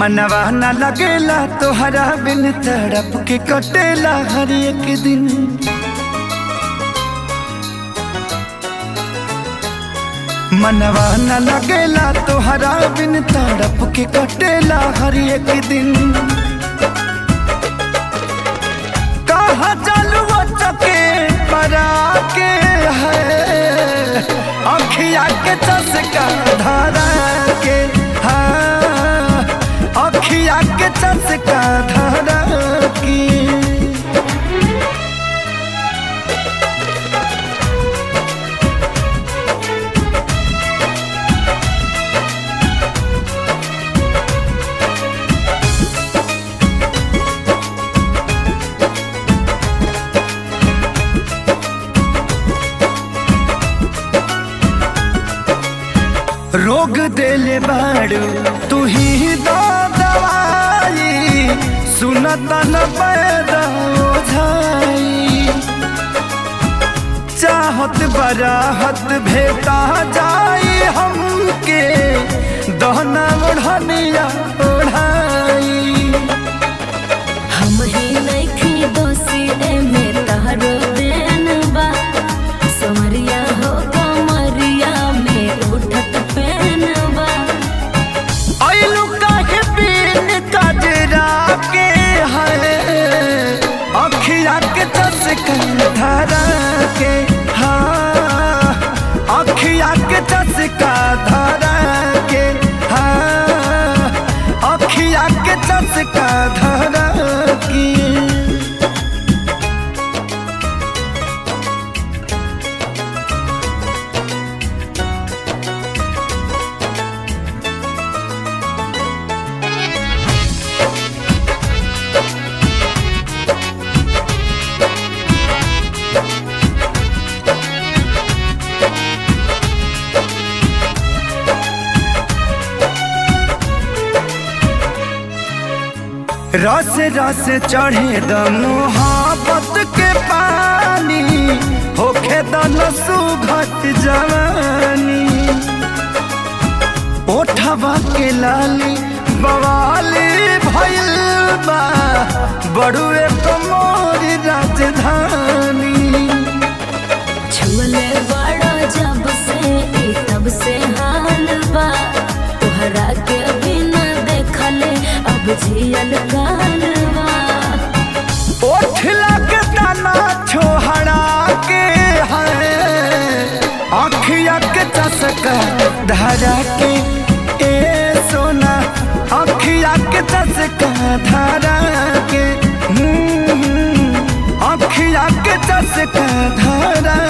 मनवा न लगेला तोहरा बिन तड़प के कटेला हर एक दिन। मनवा न लगेला तोहरा बिन तड़प के कटेला हर एक दिन। कहा चालू चके परा के है अखिया के चस्का धारा के है अखिया के चस्का धारा की। रोग देले बाड़ू तू ही सुनता न पैदा चाहत बराहत भेटा जाई हमके दहना ओढ़निया ओढ़ाई। हम ही नइखे दोषी एमे तहरो देन बा समरिया हो कमरिया में उठत पेन बा आइलू काहे बिन काजरा के अखिया के चस्का धारा के हाँ अखिया के चस्का धारा के हाँ अखिया के चस्का धारा की। रस रस चढ़े द मोहब्बत के पानी होखे द लसू घट जवानी। ओठवा के लाली बवाली भइल बा बड़ुए को मोर राजधानी। छुले बड़ा जब से तब से हाल बा तोहरा के बिना देखले अब जियल धारा के ए सोना अखिया के चस्का धारा के अखिया के चस्का धारा।